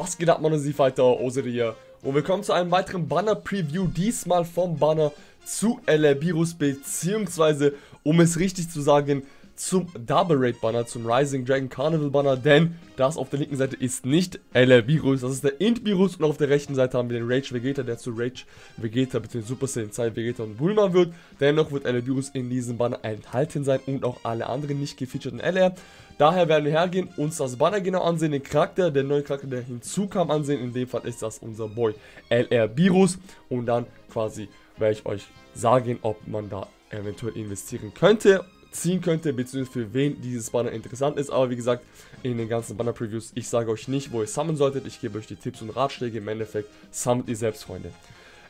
Was geht ab, meine Seafighter, Ozaru hier. Und willkommen zu einem weiteren Banner-Preview, diesmal vom Banner zu LR Beerus, beziehungsweise, um es richtig zu sagen, zum Double Raid Banner, zum Rising Dragon Carnival Banner, denn das auf der linken Seite ist nicht LR Beerus, das ist der Int Beerus, und auf der rechten Seite haben wir den Rage Vegeta, der zu Rage Vegeta bzw. Super Saiyan 2 Vegeta und Bulma wird. Dennoch wird LR Beerus in diesem Banner enthalten sein und auch alle anderen nicht gefeaturten LR. Daher werden wir hergehen, uns das Banner genau ansehen, den Charakter, den neuen Charakter, der hinzukam, ansehen. In dem Fall ist das unser Boy LR Beerus, und dann quasi werde ich euch sagen, ob man da eventuell investieren könnte, ziehen könnte, beziehungsweise für wen dieses Banner interessant ist. Aber wie gesagt, in den ganzen Banner Previews, ich sage euch nicht, wo ihr summen solltet, ich gebe euch die Tipps und Ratschläge, im Endeffekt summt ihr selbst, Freunde.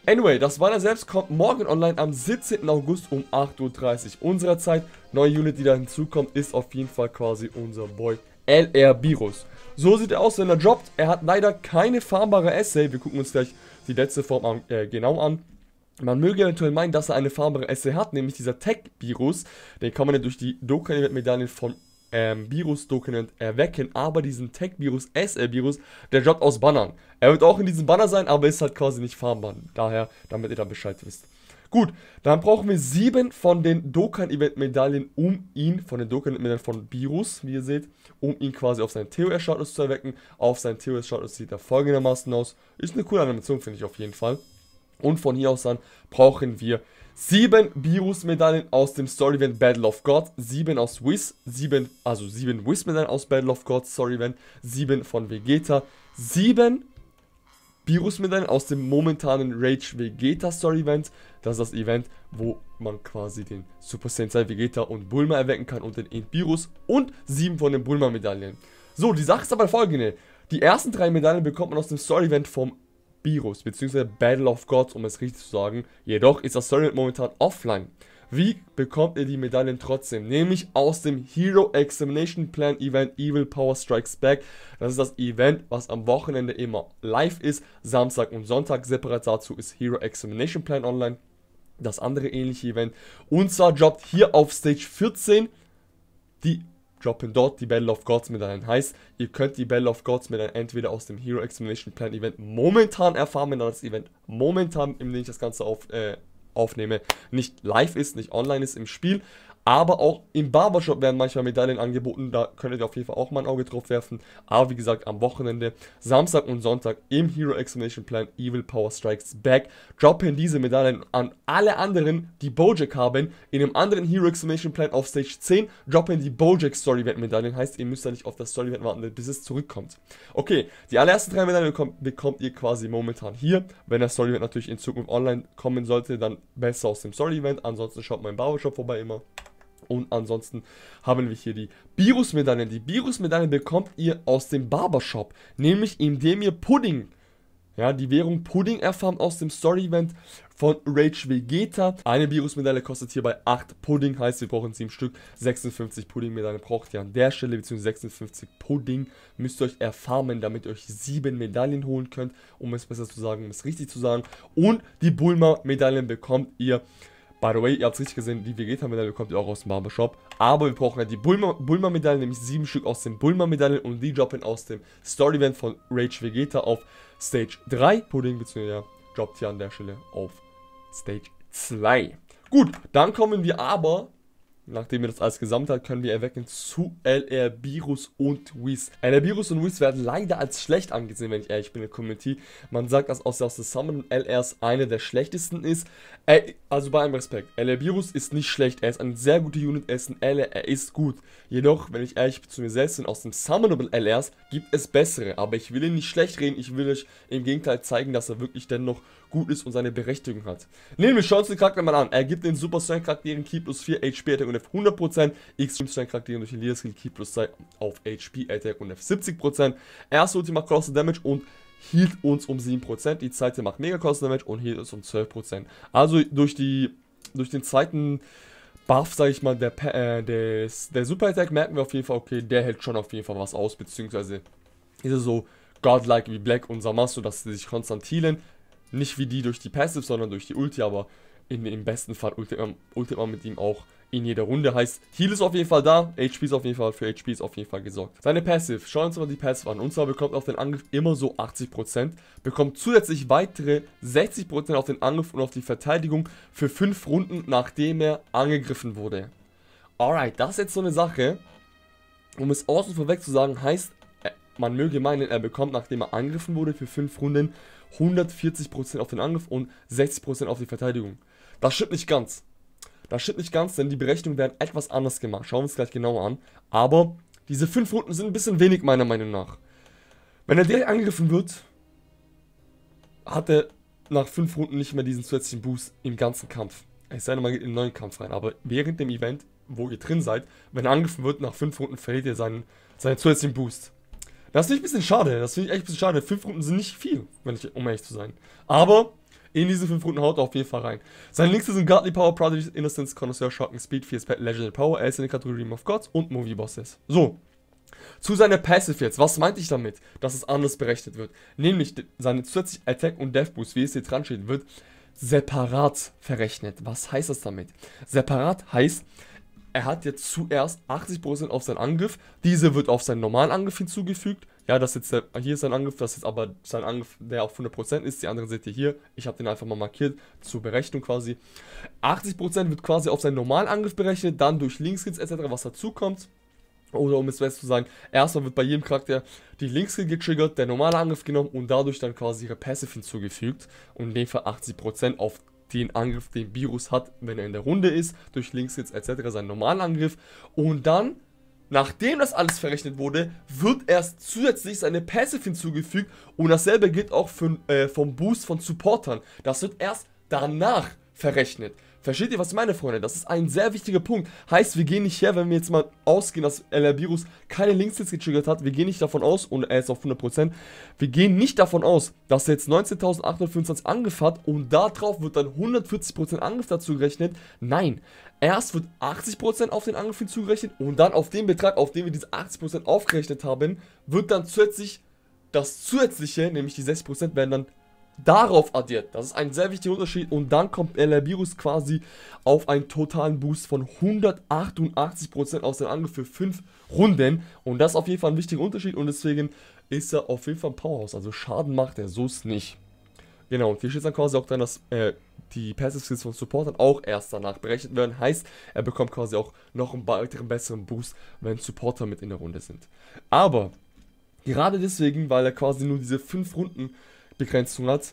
Anyway, das Banner selbst kommt morgen online am 17. August um 8:30 Uhr unserer Zeit. Neue Unit, die da hinzukommt, ist auf jeden Fall quasi unser Boy LR Beerus. So sieht er aus, wenn er droppt. Er hat leider keine farmbare Essay, wir gucken uns gleich die letzte Form genau an. Man möge eventuell meinen, dass er eine farmbare Essay hat, nämlich dieser Tech-Virus. Den kann man ja durch die Dokan-Event-Medaillen von Virus-Dokument erwecken, aber diesen Tech-Virus, SL-Virus, der droppt aus Bannern. Er wird auch in diesem Banner sein, aber ist halt quasi nicht farmbar. Daher, damit ihr da Bescheid wisst. Gut, dann brauchen wir 7 von den Dokan-Event-Medaillen, um ihn, von den Dokan-Event-Medaillen von Virus, wie ihr seht, um ihn quasi auf seinen TOR-Status zu erwecken. Auf seinen TOR-Status sieht er folgendermaßen aus. Ist eine coole Animation, finde ich auf jeden Fall. Und von hier aus dann brauchen wir 7 Virus-Medaillen aus dem Story-Event Battle of Gods, 7 aus Whis, 7 Whis-Medaillen aus Battle of Gods Story-Event, 7 von Vegeta, 7 Virus-Medaillen aus dem momentanen Rage-Vegeta-Story-Event. Das ist das Event, wo man quasi den Super Saiyan 2 Vegeta und Bulma erwecken kann und den Int Beerus, und 7 von den Bulma-Medaillen. So, die Sache ist aber folgende. Die ersten 3 Medaillen bekommt man aus dem Story-Event vom Beerus, beziehungsweise Battle of Gods, um es richtig zu sagen. Jedoch ist das Story momentan offline. Wie bekommt ihr die Medaillen trotzdem? Nämlich aus dem Hero Examination Plan Event Evil Power Strikes Back. Das ist das Event, was am Wochenende immer live ist, Samstag und Sonntag. Separat dazu ist Hero Examination Plan online, das andere ähnliche Event. Und zwar droppt hier auf Stage 14 die droppen dort die Battle of Gods Medaillen. Heißt, ihr könnt die Battle of Gods Medaillen entweder aus dem Hero Explanation Plan Event momentan erfahren, wenn das Event momentan, in dem ich das Ganze aufnehme, nicht live ist, nicht online ist im Spiel. Aber auch im Barbershop werden manchmal Medaillen angeboten, da könntet ihr auf jeden Fall auch mal ein Auge drauf werfen. Aber wie gesagt, am Wochenende, Samstag und Sonntag, im Hero Explanation Plan Evil Power Strikes Back, droppen diese Medaillen an alle anderen, die Bojack haben. In einem anderen Hero Explanation Plan auf Stage 10 droppen die Bojack Story Event Medaillen. Heißt, ihr müsst da nicht auf das Story Event warten, bis es zurückkommt. Okay, die allerersten 3 Medaillen bekommt ihr quasi momentan hier. Wenn das Story Event natürlich in Zukunft online kommen sollte, dann besser aus dem Story Event. Ansonsten schaut mal im Barbershop vorbei immer. Und ansonsten haben wir hier die Virus-Medaillen. Die Virus-Medaillen bekommt ihr aus dem Barbershop, nämlich indem ihr Pudding, ja, die Währung Pudding erfahren aus dem Story-Event von Rage Vegeta. Eine Virus-Medaille kostet hierbei 8 Pudding, heißt wir brauchen 7 Stück. 56 Pudding-Medaillen braucht ihr an der Stelle, beziehungsweise 56 Pudding müsst ihr euch erfarmen, damit ihr euch 7 Medaillen holen könnt, um es besser zu sagen, um es richtig zu sagen. Und die Bulma-Medaillen bekommt ihr. By the way, ihr habt es richtig gesehen, die Vegeta-Medaille bekommt ihr auch aus dem Barbershop. Aber wir brauchen ja die Bulma-Medaillen, nämlich 7 Stück aus den Bulma-Medaillen, und die droppen aus dem Story-Event von Rage Vegeta auf Stage 3. Pudding bzw. droppt hier an der Stelle auf Stage 2. Gut, dann kommen wir aber, nachdem wir das alles gesammelt haben, können wir erwecken zu LR Beerus und Whis. LR Beerus und Whis werden leider als schlecht angesehen, wenn ich ehrlich bin, in der Community. Man sagt, dass aus der Summon LRs eine der schlechtesten ist. Also bei allem Respekt, LR Beerus ist nicht schlecht. Er ist eine sehr gute Unit, er ist ein LR, er ist gut. Jedoch, wenn ich ehrlich zu mir selbst bin, aus den Summonable LRs gibt es bessere. Aber ich will ihn nicht schlecht reden, ich will euch im Gegenteil zeigen, dass er wirklich dennoch gut ist und seine Berechtigung hat. Nehmen wir schon den Charakter mal an. Er gibt den Super Strength Charakteren Key plus 4 HP Attack und F 100%, Extreme Strength Charakteren durch den Leader Skill Key plus 2 auf HP Attack und F 70%. Erste Ulti macht Cross Damage und healt uns um 7%. Die zweite macht Mega Cross Damage und healt uns um 12%. Also durch den zweiten Buff, sage ich mal, der Super Attack merken wir auf jeden Fall, okay, der hält schon auf jeden Fall was aus, beziehungsweise ist er so godlike wie Black und Zamasu, dass sie sich konstant healen. Nicht wie die durch die Passive, sondern durch die Ulti, aber im besten Fall ulti man mit ihm auch in jeder Runde. Heißt, Heal ist auf jeden Fall da, HP ist auf jeden Fall, für HP ist auf jeden Fall gesorgt. Seine Passive, schauen wir uns mal die Passive an. Und zwar bekommt er auf den Angriff immer so 80%, bekommt zusätzlich weitere 60% auf den Angriff und auf die Verteidigung für 5 Runden, nachdem er angegriffen wurde. Alright, das ist jetzt so eine Sache, um es außen vorweg zu sagen, heißt, man möge meinen, er bekommt, nachdem er angegriffen wurde, für 5 Runden 140% auf den Angriff und 60% auf die Verteidigung. Das stimmt nicht ganz. Das stimmt nicht ganz, denn die Berechnungen werden etwas anders gemacht. Schauen wir uns gleich genauer an. Aber diese 5 Runden sind ein bisschen wenig, meiner Meinung nach. Wenn er direkt angegriffen wird, hat er nach 5 Runden nicht mehr diesen zusätzlichen Boost im ganzen Kampf. Es sei denn, man geht in einen neuen Kampf rein. Aber während dem Event, wo ihr drin seid, wenn er angegriffen wird, nach 5 Runden verliert er seinen zusätzlichen Boost. Das finde ich ein bisschen schade. Das finde ich echt ein bisschen schade. 5 Runden sind nicht viel, um ehrlich zu sein. Aber in diese 5 Runden haut er auf jeden Fall rein. Seine Links sind Godly Power, Prodigy, Innocence, Connoisseur, Shock and Speed, 4 Spat, Legendary Power, er ist in der Kategorie Dream of Gods und Movie Bosses. So, zu seiner Passive jetzt. Was meinte ich damit, dass es anders berechnet wird? Nämlich, seine zusätzliche Attack und Death Boost, wie es hier dran steht, wird separat verrechnet. Was heißt das damit? Separat heißt, er hat jetzt zuerst 80% auf seinen Angriff, diese wird auf seinen normalen Angriff hinzugefügt. Ja, das jetzt hier ist sein Angriff, das ist aber sein Angriff, der auf 100% ist. Die anderen seht ihr hier. Ich habe den einfach mal markiert, zur Berechnung quasi. 80% wird quasi auf seinen normalen Angriff berechnet, dann durch Linkskills etc., was dazukommt. Oder um es besser zu sagen, erstmal wird bei jedem Charakter die Linkskill getriggert, der normale Angriff genommen und dadurch dann quasi ihre Passive hinzugefügt. Und in dem Fall 80% auf den Angriff, den Beerus hat, wenn er in der Runde ist, durch Linkskills etc., seinen normalen Angriff. Und dann, nachdem das alles verrechnet wurde, wird erst zusätzlich seine Passive hinzugefügt und dasselbe gilt auch für, vom Boost von Supportern. Das wird erst danach verrechnet. Versteht ihr, was ich meine, Freunde? Das ist ein sehr wichtiger Punkt. Heißt, wir gehen nicht her, wenn wir jetzt mal ausgehen, dass LR Beerus keine Linkshits getriggert hat. Wir gehen nicht davon aus, und er ist auf 100%, wir gehen nicht davon aus, dass er jetzt 19.825 Angriff hat und darauf wird dann 140% Angriff dazu gerechnet. Nein, erst wird 80% auf den Angriff hinzugerechnet und dann auf den Betrag, auf den wir diese 80% aufgerechnet haben, wird dann zusätzlich das Zusätzliche, nämlich die 60%, werden dann darauf addiert. Das ist ein sehr wichtiger Unterschied und dann kommt LR Beerus quasi auf einen totalen Boost von 188% aus dem Angriff für 5 Runden und das ist auf jeden Fall ein wichtiger Unterschied und deswegen ist er auf jeden Fall ein Powerhouse, also Schaden macht er so ist nicht. Genau, und hier steht dann quasi auch dran, dass die Passive Skills von Supportern auch erst danach berechnet werden. Heißt, er bekommt quasi auch noch einen weiteren besseren Boost, wenn Supporter mit in der Runde sind. Aber gerade deswegen, weil er quasi nur diese 5 Runden Begrenzung hat,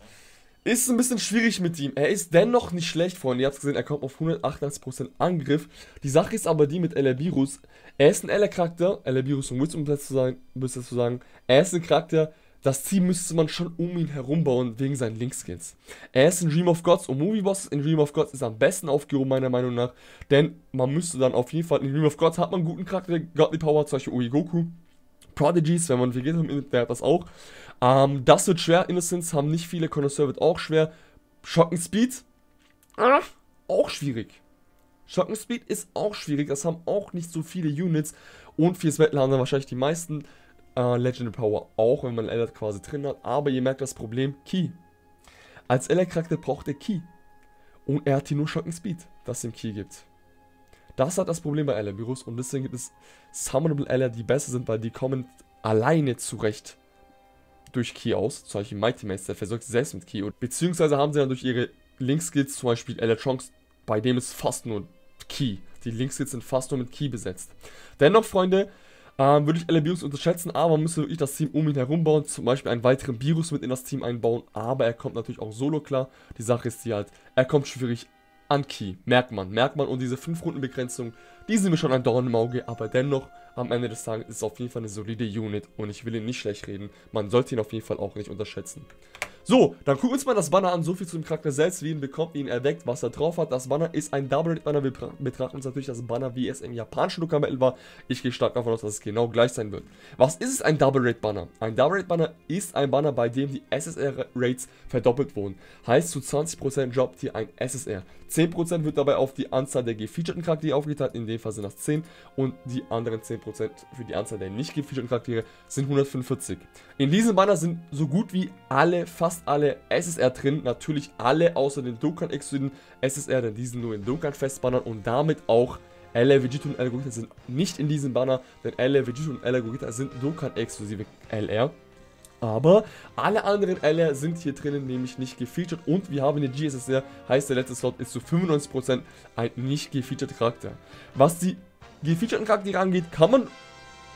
ist ein bisschen schwierig mit ihm. Er ist dennoch nicht schlecht, Freunde. Ihr habt es gesehen, er kommt auf 188% Angriff. Die Sache ist aber die mit LR Beerus. Er ist ein LR-Charakter, LR Beerus und Whis, um das zu sagen. Er ist ein Charakter, das Team müsste man schon um ihn herum bauen, wegen seinen Linkskills. Er ist in Dream of Gods und Movie Bosses. In Dream of Gods ist er am besten aufgehoben, meiner Meinung nach. Denn man müsste dann auf jeden Fall, in Dream of Gods hat man einen guten Charakter, Godly Power, zum Beispiel Ui Goku. Prodigies, wenn man Vegito im der hat das auch. Das wird schwer. Innocence haben nicht viele. Connoisseur wird auch schwer. Shock and Speed. Auch schwierig. Shock and Speed ist auch schwierig. Das haben auch nicht so viele Units. Und 4 Smetler haben dann wahrscheinlich die meisten. Legendary Power auch, wenn man LR quasi drin hat. Aber ihr merkt das Problem. Key. Als LR-Charakter braucht er Key. Und er hat hier nur Shock and Speed, das ihm Key gibt. Das hat das Problem bei LR Beerus und deswegen gibt es Summonable LR, die besser sind, weil die kommen alleine zurecht durch Key aus. Zum Beispiel Mighty Mates, der versorgt sich selbst mit Key. Beziehungsweise haben sie dann durch ihre Link-Skills, zum Beispiel LR Trunks, bei dem ist fast nur Key. Die Link-Skills sind fast nur mit Key besetzt. Dennoch, Freunde, würde ich LR Beerus unterschätzen, aber man müsste wirklich das Team um ihn herum bauen. Zum Beispiel einen weiteren Beerus mit in das Team einbauen, aber er kommt natürlich auch solo klar. Die Sache ist die halt, er kommt schwierig an Key, merkt man und diese 5 Runden Begrenzung, die sind mir schon ein Dorn im Auge, aber dennoch, am Ende des Tages ist es auf jeden Fall eine solide Unit und ich will ihn nicht schlecht reden, man sollte ihn auf jeden Fall auch nicht unterschätzen. So, dann gucken wir uns mal das Banner an, so viel zum Charakter selbst, wie ihn bekommt, ihn erweckt, was er drauf hat. Das Banner ist ein Double-Banner, wir betrachten uns natürlich das Banner, wie es im japanischen Dokan-Event war. Ich gehe stark davon aus, dass es genau gleich sein wird. Was ist es, ein Double-Rate-Banner? Ein Double-Rate-Banner ist ein Banner, bei dem die SSR-Rates verdoppelt wurden. Heißt, zu 20% droppt hier ein SSR. 10% wird dabei auf die Anzahl der gefeaturten Charaktere aufgeteilt, in dem Fall sind das 10 und die anderen 10% für die Anzahl der nicht gefeaturten Charaktere sind 145. In diesem Banner sind so gut wie alle, fast fast alle SSR drin, natürlich alle außer den Dokkan-Exoden SSR, denn die sind nur in Dokkan festbannern und damit auch LR Vegito und Algorita sind nicht in diesem Banner, denn LR Vegito und Algorita sind Dokkan-exklusive LR. Aber alle anderen LR sind hier drinnen nämlich nicht gefeatured und wir haben den GSSR, heißt der letzte Slot ist zu 95% ein nicht gefeatured Charakter. Was die gefeaturten Charaktere angeht, kann man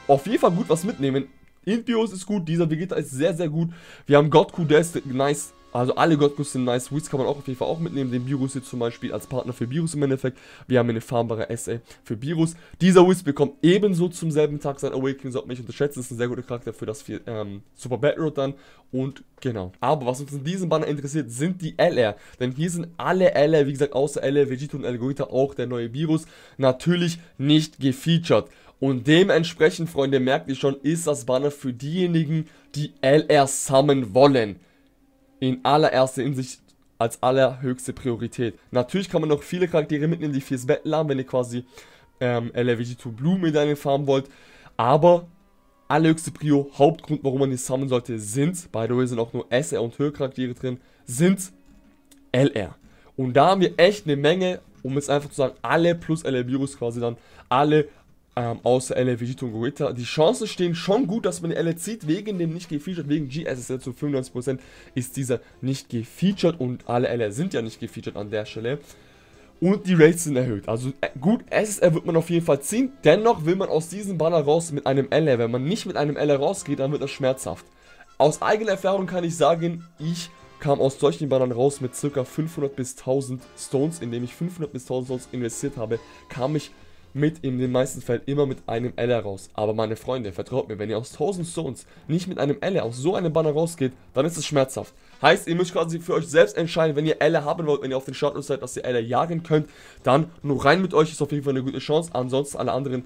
auf jeden Fall gut was mitnehmen. Int Beerus ist gut, dieser Vegeta ist sehr, sehr gut. Wir haben Godku, der ist nice. Also alle Godkus sind nice. Whis kann man auch auf jeden Fall auch mitnehmen. Den Beerus jetzt zum Beispiel als Partner für Beerus im Endeffekt. Wir haben eine farmbare SA für Beerus. Dieser Whis bekommt ebenso zum selben Tag sein Awakening. Sollte man nicht unterschätzen. Ist ein sehr guter Charakter für das Super Batroad dann. Und genau. Aber was uns in diesem Banner interessiert, sind die LR. Denn hier sind alle LR, wie gesagt, außer LR, Vegito und Algorita, auch der neue Beerus, natürlich nicht gefeatured. Und dementsprechend, Freunde, merkt ihr schon, ist das Banner für diejenigen, die LR summen wollen. In allererster Hinsicht als allerhöchste Priorität. Natürlich kann man noch viele Charaktere mitnehmen, die fürs Battle haben, wenn ihr quasi LR Vegito Blue Medaillen farmen wollt. Aber allerhöchste Prio, Hauptgrund, warum man die summen sollte, sind, by the way, sind auch nur SR und Höhe-Charaktere drin, sind LR. Und da haben wir echt eine Menge, um jetzt einfach zu sagen, alle plus LR Beerus quasi dann, alle außer LR Vegito und Goeta. Die Chancen stehen schon gut, dass man die LR zieht, wegen dem nicht gefeatured, wegen GSSR zu 95% ist dieser nicht gefeatured und alle LR sind ja nicht gefeatured an der Stelle. Und die Rates sind erhöht, also gut, SSR wird man auf jeden Fall ziehen, dennoch will man aus diesem Banner raus mit einem LR. Wenn man nicht mit einem LR rausgeht, dann wird das schmerzhaft. Aus eigener Erfahrung kann ich sagen, ich kam aus solchen Bannern raus mit ca. 500 bis 1000 Stones, indem ich 500 bis 1000 Stones investiert habe, kam ich mit in den meisten Fällen immer mit einem LR raus. Aber meine Freunde, vertraut mir, wenn ihr aus 1000 Stones nicht mit einem LR aus so einem Banner rausgeht, dann ist es schmerzhaft. Heißt, ihr müsst quasi für euch selbst entscheiden, wenn ihr LR haben wollt, wenn ihr auf den Startlos seid, dass ihr LR jagen könnt, dann nur rein mit euch, ist auf jeden Fall eine gute Chance. Ansonsten alle anderen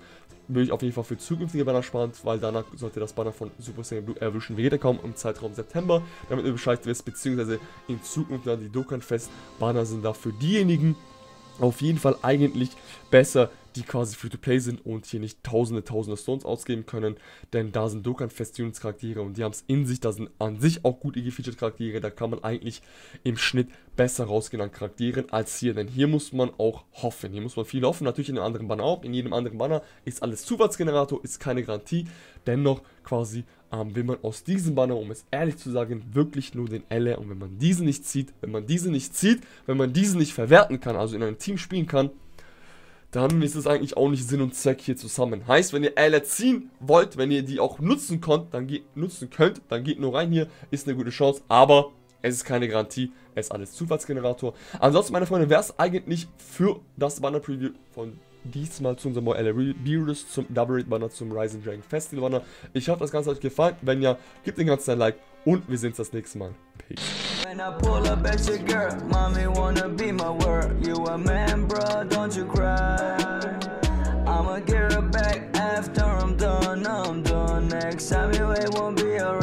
will ich auf jeden Fall für zukünftige Banner sparen, weil danach sollte das Banner von Super Saiyan Blue erwischen Vegeta kommen im Zeitraum September, damit ihr Bescheid wisst, beziehungsweise in Zukunft dann die Dokkan-Fest-Banner sind da für diejenigen auf jeden Fall eigentlich besser, die quasi Free-to-Play sind und hier nicht tausende Stones ausgeben können, denn da sind Dokkan-Fest-Units-Charaktere und die haben es in sich, da sind an sich auch gute Gefeatured-Charaktere, da kann man eigentlich im Schnitt besser rausgehen an Charakteren als hier, denn hier muss man auch hoffen, hier muss man viel hoffen, natürlich in einem anderen Banner auch, in jedem anderen Banner ist alles Zufallsgenerator, ist keine Garantie, dennoch quasi will man aus diesem Banner, um es ehrlich zu sagen, wirklich nur den LR und wenn man diesen nicht zieht, wenn man diesen nicht verwerten kann, also in einem Team spielen kann, dann ist es eigentlich auch nicht Sinn und Zweck hier zusammen. Heißt, wenn ihr LR ziehen wollt, wenn ihr die auch nutzen könnt, dann geht nur rein hier, ist eine gute Chance, aber es ist keine Garantie, es ist alles Zufallsgenerator. Ansonsten, meine Freunde, wäre es eigentlich für das Banner-Preview von diesmal zu unserem LR Beerus, zum Double Rate Banner, zum Rising Dragon Festival Banner. Ich hoffe, das Ganze hat euch gefallen. Wenn ja, gebt den ganzen ein Like und wir sehen uns das nächste Mal. Peace. When I pull up at your girl, mommy wanna be my world. You a man, bruh, don't you cry. I'ma get her back after I'm done, next time you ain't won't be alright.